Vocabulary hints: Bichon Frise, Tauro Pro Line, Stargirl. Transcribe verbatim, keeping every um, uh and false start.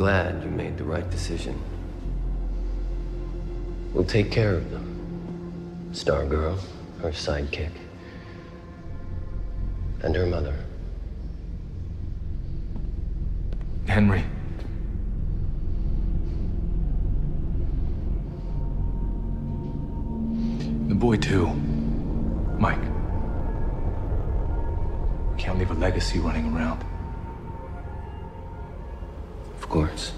glad you made the right decision. We'll take care of them. Stargirl, her sidekick, and her mother. Henry. The boy too, Mike. Can't leave a legacy running around. Of course.